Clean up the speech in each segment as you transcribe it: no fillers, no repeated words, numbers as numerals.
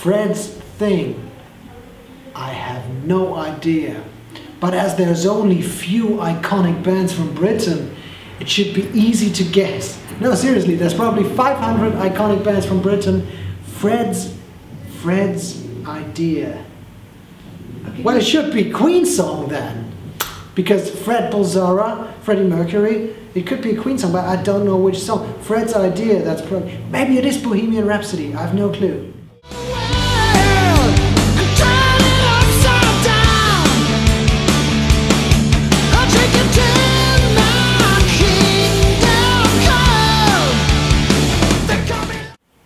Fred's thing, I have no idea. But as there's only few iconic bands from Britain, it should be easy to guess. No, seriously, there's probably 500 iconic bands from Britain. Fred's idea. Okay. Well, it should be Queen's song then. Because Fred Bolzara, Freddie Mercury, it could be a Queen song, but I don't know which song. Fred's idea, that's probably... Maybe it is Bohemian Rhapsody, I have no clue.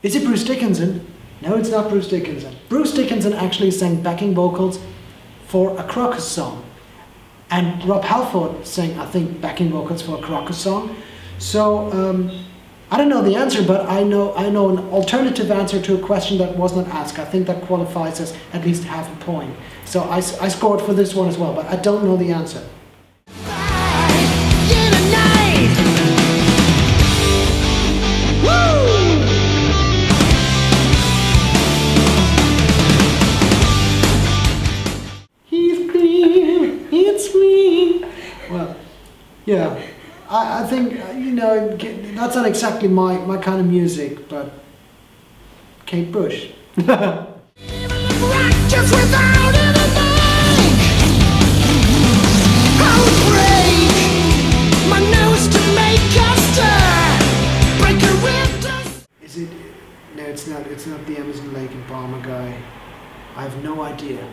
Is it Bruce Dickinson? No, it's not Bruce Dickinson. Bruce Dickinson actually sang backing vocals for a Crocus song. And Rob Halford sang, I think, backing vocals for a Crocus song. So, I don't know the answer, but I know an alternative answer to a question that was not asked. I think that qualifies as at least half a point. So I scored for this one as well, but I don't know the answer. Yeah, I think, you know, that's not exactly my kind of music, but Kate Bush. Is it? No, it's not the Emerson Lake and Palmer guy. I have no idea.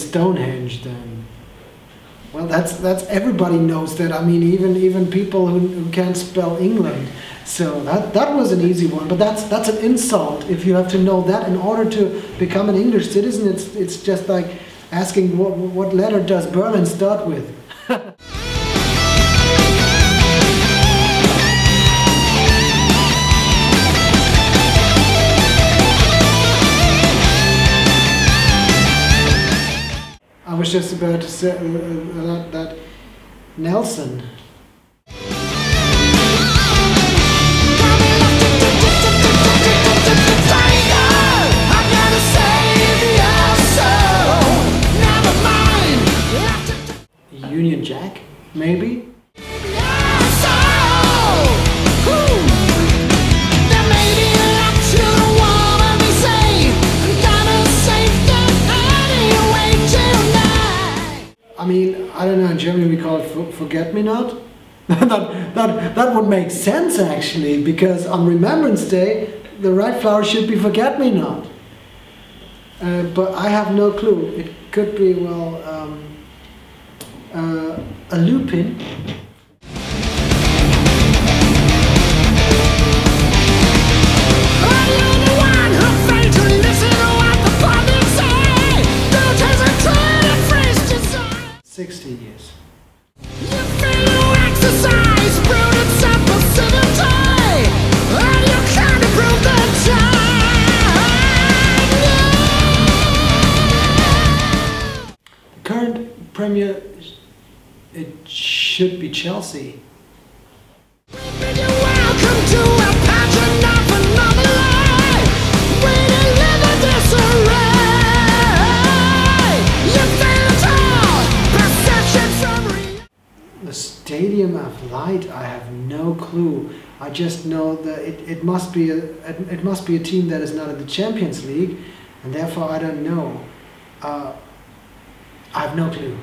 Stonehenge then. Well, that's everybody knows that. I mean, even people who can't spell England. So that was an easy one, but that's an insult if you have to know that in order to become an English citizen. It's just like asking what letter does Berlin start with. I was just about to say that Nelson. Union Jack, maybe? I mean, I don't know, in Germany we call it forget-me-not. that would make sense actually, because on Remembrance Day, the right flower should be forget-me-not. But I have no clue. It could be, well, a lupin. It should be Chelsea. The Stadium of Light, I have no clue. I just know that it must be a team that is not in the Champions League, and therefore I don't know. I have no clue.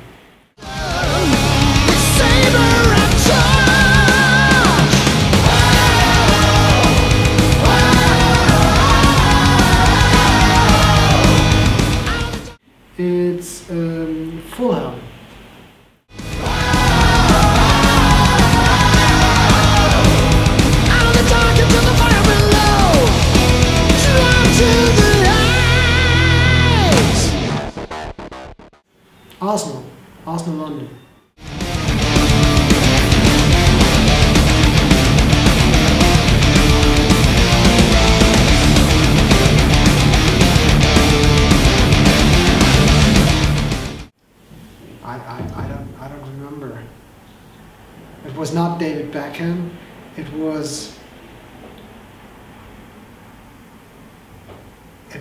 It's Fulham. Arsenal London. I don't remember. It was not David Beckham. It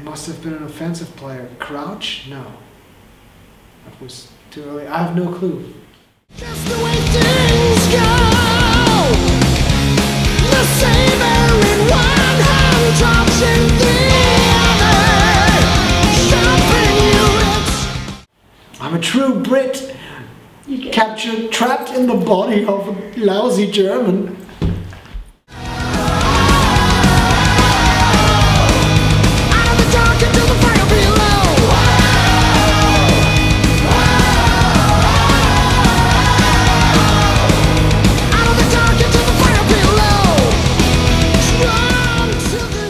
must have been an offensive player. Crouch? No. That was too early. I have no clue. Just the way things go. The saber in one hand drops in the other. Sharpen units. I'm a true Brit. Captured, trapped in the body of a lousy German.